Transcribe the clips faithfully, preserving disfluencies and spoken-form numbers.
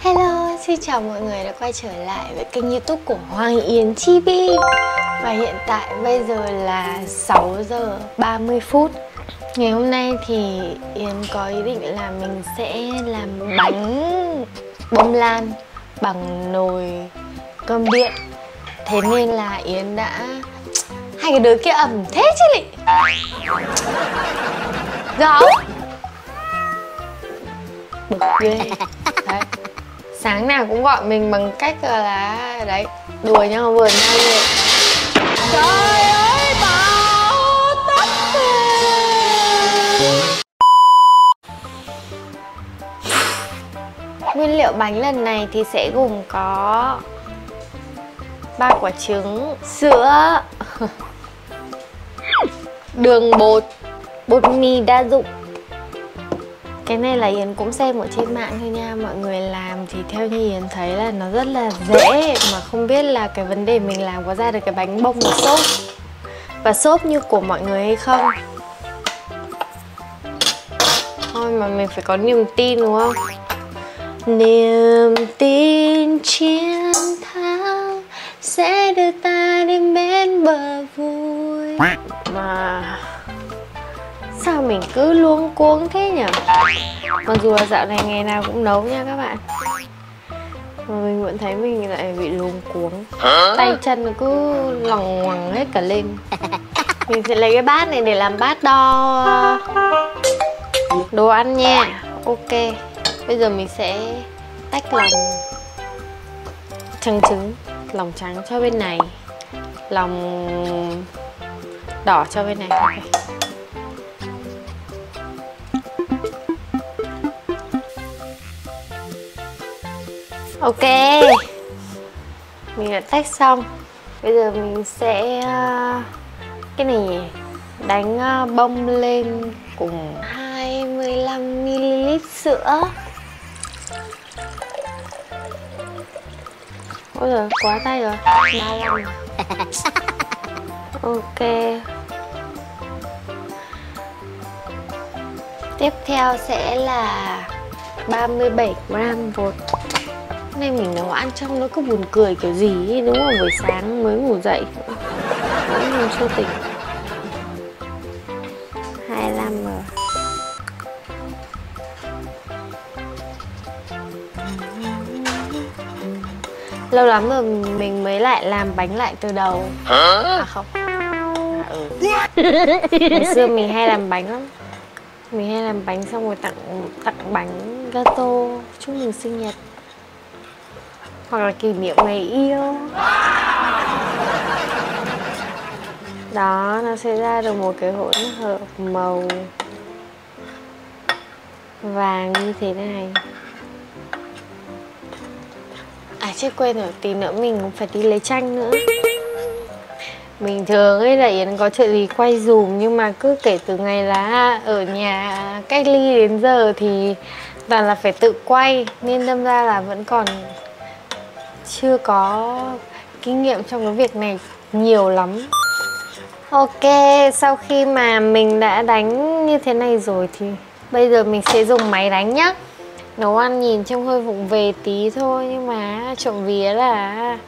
Hello, xin chào mọi người đã quay trở lại với kênh YouTube của Hoàng Yến Chibi. Và hiện tại bây giờ là sáu giờ ba mươi phút. Ngày hôm nay thì Yến có ý định là mình sẽ làm bánh bông lan bằng nồi cơm điện. Thế nên là Yến đã... Hai cái đứa kia ẩm thế chứ lị. Rõ bực ghê. Đấy, sáng nào cũng gọi mình bằng cách là đấy, đùa nhau vừa nhau vậy. Trời ơi, bảo tắc kè. Nguyên liệu bánh lần này thì sẽ gồm có ba quả trứng, sữa, đường bột, bột mì đa dụng. Cái này là Yến cũng xem ở trên mạng thôi nha. Mọi người làm thì theo như Yến thấy là nó rất là dễ. Mà không biết là cái vấn đề mình làm có ra được cái bánh bông và xốp, và xốp như của mọi người hay không. Thôi mà mình phải có niềm tin đúng không? Niềm tin chiến thắng sẽ đưa ta đến bên bờ vui. Mà... sao mình cứ luống cuống thế nhỉ? Mặc dù là dạo này ngày nào cũng nấu nha các bạn, mà mình vẫn thấy mình lại bị luống cuống. Tay chân nó cứ loằng ngoằng hết cả lên. Mình sẽ lấy cái bát này để làm bát đo đồ ăn nha. Ok, bây giờ mình sẽ tách lòng trắng trứng, lòng trắng cho bên này, lòng đỏ cho bên này. Okay. Ok, mình đã tách xong. Bây giờ mình sẽ cái này đánh bông lên cùng hai mươi lăm mi li lít sữa. Ôi giời, quá tay rồi. ba mươi lăm. Ok. Tiếp theo sẽ là ba mươi bảy gram bột. Hôm nay mình nấu ăn trong nó cứ buồn cười kiểu gì, đúng không? Buổi sáng mới ngủ dậy vẫn còn chưa tỉnh. Hai mươi lăm rồi. Lâu lắm rồi mình mới lại làm bánh lại từ đầu. À không, à, ừ. Ngày xưa mình hay làm bánh lắm. Mình hay làm bánh xong rồi tặng tặng bánh gato chúc mừng sinh nhật, hoặc là kỷ niệm ngày yêu. Đó, nó sẽ ra được một cái hỗn hợp màu vàng như thế này. À chết, quên rồi, tí nữa mình cũng phải đi lấy chanh nữa. Bình thường ấy là Yến có trợ lý quay dùm, nhưng mà cứ kể từ ngày là ở nhà cách ly đến giờ thì toàn là phải tự quay, nên đâm ra là vẫn còn chưa có kinh nghiệm trong cái việc này nhiều lắm. Ok, sau khi mà mình đã đánh như thế này rồi thì bây giờ mình sẽ dùng máy đánh nhá. Nấu ăn nhìn trông hơi vụng về tí thôi, nhưng mà trộm vía là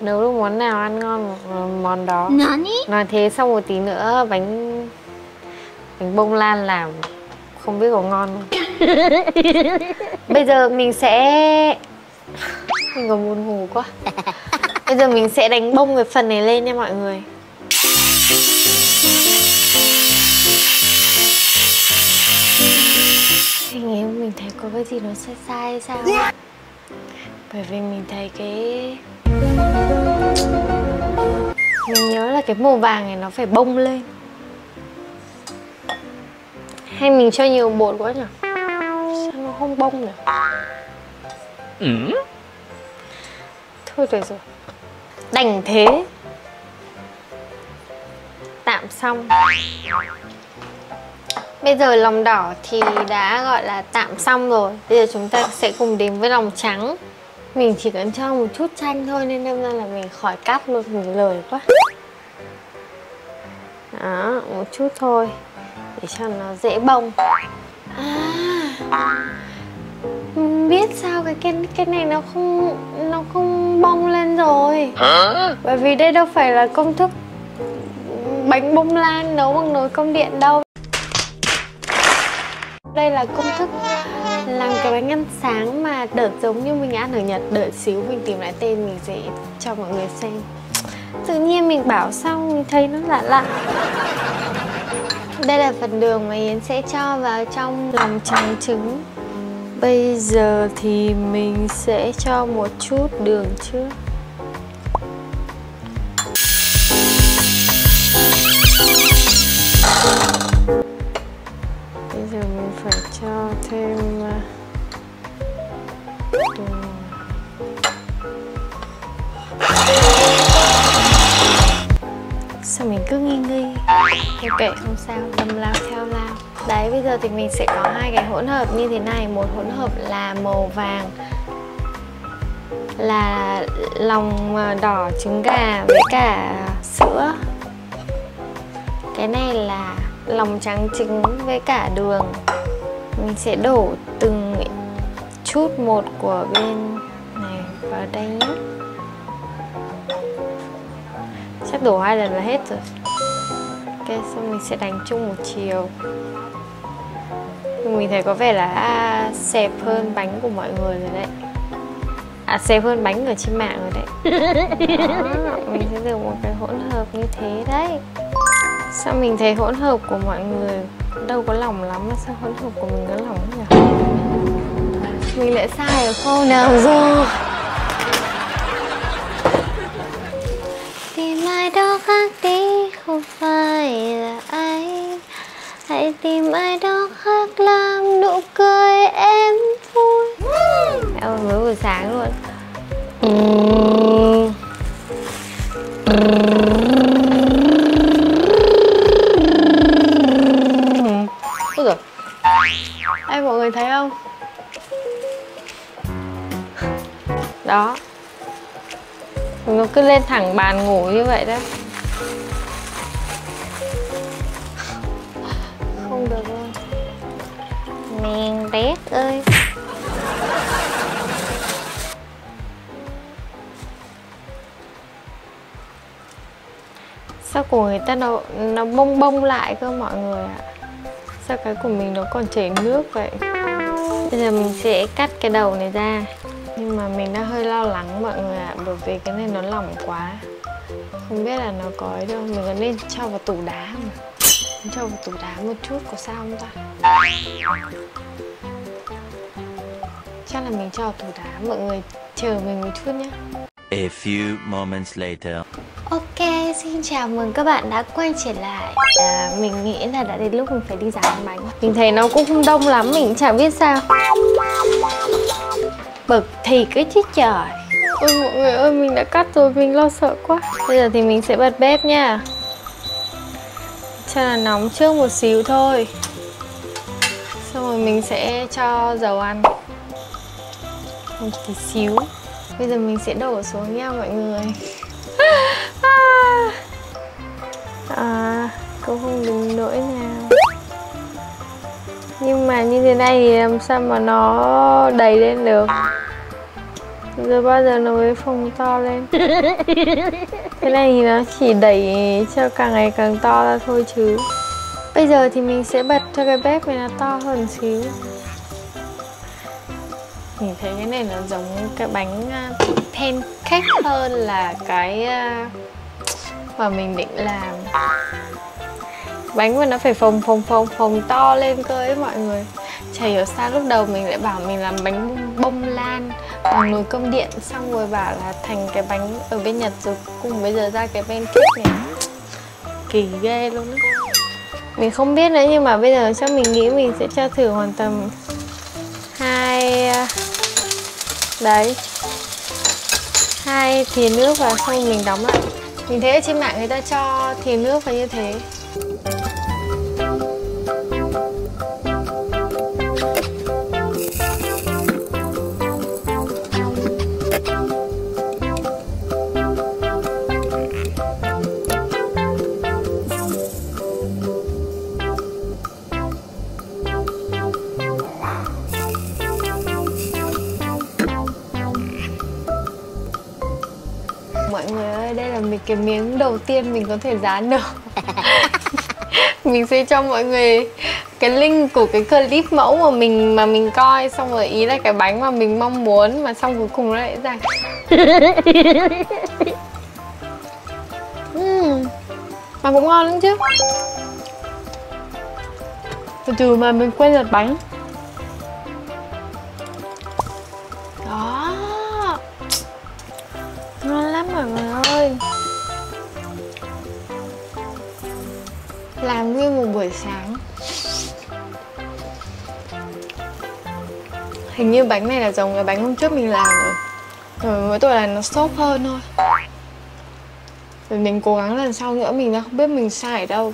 nấu được món nào ăn ngon món đó. Nói thế xong một tí nữa bánh bánh bông lan làm không biết có ngon không. Bây giờ mình sẽ... mình còn buồn ngủ quá. Bây giờ mình sẽ đánh bông cái phần này lên nha mọi người. Ngày hôm mình thấy có cái gì nó sai sai sao? Bởi vì mình thấy cái... mình nhớ là cái màu vàng này nó phải bông lên. Hay mình cho nhiều bột quá nhỉ? Sao nó không bông nhỉ? Ừ. Thôi được rồi, đành thế. Tạm xong. Bây giờ lòng đỏ thì đã gọi là tạm xong rồi. Bây giờ chúng ta sẽ cùng đến với lòng trắng. Mình chỉ cần cho một chút chanh thôi, nên đâm ra là mình khỏi cắt luôn, mình lười quá. Đó, một chút thôi để cho nó dễ bông. À, biết sao cái cái cái này nó không nó không bong lên rồi. Hả? Bởi vì đây đâu phải là công thức bánh bông lan nấu bằng nồi cơm điện đâu. Đây là công thức làm cái bánh ăn sáng mà đợt giống như mình ăn ở Nhật. Đợi xíu mình tìm lại tên mình sẽ cho mọi người xem. Tự nhiên mình bảo xong mình thấy nó lạ lạ. Đây là phần đường mà Yến sẽ cho vào trong lòng trắng trứng. Bây giờ thì mình sẽ cho một chút đường trước. Bây giờ mình phải cho thêm đường. Sao mình cứ nghi nghi. Thôi kệ, không sao, đâm lao theo lao. Đấy, bây giờ thì mình sẽ có hai cái hỗn hợp như thế này. Một hỗn hợp là màu vàng, là lòng đỏ trứng gà với cả sữa. Cái này là lòng trắng trứng với cả đường. Mình sẽ đổ từng chút một của bên này vào đây nhé. Chắc đổ hai lần là hết rồi. Ok, xong mình sẽ đánh chung một chiều. Mình thấy có vẻ là à, xẹp hơn bánh của mọi người rồi đấy. À, xẹp hơn bánh ở trên mạng rồi đấy. Đó, mình sẽ dùng một cái hỗn hợp như thế đấy. Sao mình thấy hỗn hợp của mọi người đâu có lỏng lắm mà sao hỗn hợp của mình có lỏng nhỉ? Mình lại sai ở khâu nào rồi? Tìm ai đó khác đi, không phải là anh. Hãy tìm ai đó khác làm nụ cười em vui. Eo mới buổi sáng luôn. Úi giời. Ê, mọi người thấy không? Đó. Nó cứ lên thẳng bàn ngủ như vậy đó. Không được luôn. Mèn rét ơi. Sao của người ta nó, nó bông bông lại cơ mọi người ạ. Sao cái của mình nó còn chảy nước vậy. Bây giờ mình sẽ cắt cái đầu này ra. Nhưng mà mình đã hơi lo lắng mọi người ạ, à, bởi vì cái này nó lỏng quá. Không biết là nó có ấy đâu, mình có nên cho vào tủ đá mà. Mình cho vào tủ đá một chút có sao không ta? Chắc là mình cho vào tủ đá, mọi người chờ mình một chút nhé. A few moments later. Ok, xin chào mừng các bạn đã quay trở lại. À, mình nghĩ là đã đến lúc mình phải đi rán bánh. Mình thấy nó cũng không đông lắm, mình chả biết sao. Bực thì cái chứ trời. Ôi mọi người ơi, mình đã cắt rồi, mình lo sợ quá. Bây giờ thì mình sẽ bật bếp nha. Cho là nóng trước một xíu thôi. Xong rồi mình sẽ cho dầu ăn. Một tí xíu. Bây giờ mình sẽ đổ xuống nha mọi người. À, cũng không đúng nỗi nào. Nhưng mà như thế này thì làm sao mà nó đầy lên được. Rồi bao giờ nó mới phồng to lên. Cái này thì nó chỉ đẩy cho càng ngày càng to ra thôi chứ. Bây giờ thì mình sẽ bật cho cái bếp này nó to hơn xíu. Mình thấy cái này nó giống cái bánh pancake hơn là cái mà mình định làm. Bánh mà nó phải phồng phồng phồng phồng to lên cơ ấy mọi người. Chả hiểu sao lúc đầu mình lại bảo mình làm bánh bông lan bằng nồi cơm điện, xong rồi bảo là thành cái bánh ở bên Nhật rồi cùng bây giờ ra cái pancake này. Kỳ ghê luôn á. Mình không biết nữa nhưng mà bây giờ cho mình nghĩ mình sẽ cho thử hoàn tầm hai đấy hai thìa nước vào xong mình đóng lại. Mình thấy ở trên mạng người ta cho thìa nước vào như thế. mọi người ơi, đây là mình cái miếng đầu tiên mình có thể dán được. Mình sẽ cho mọi người cái link của cái clip mẫu mà mình mà mình coi, xong rồi ý là cái bánh mà mình mong muốn, mà xong cuối cùng nó lại ra. uhm, Mà cũng ngon lắm chứ. Từ từ mà mình quên lật bánh. Đó, ngon lắm mọi người ơi. Làm nguyên một buổi sáng. Hình như bánh này là giống cái bánh hôm trước mình làm rồi, rồi mỗi tội là nó xốp hơn thôi. Rồi mình cố gắng lần sau nữa, mình đã không biết mình sai ở đâu.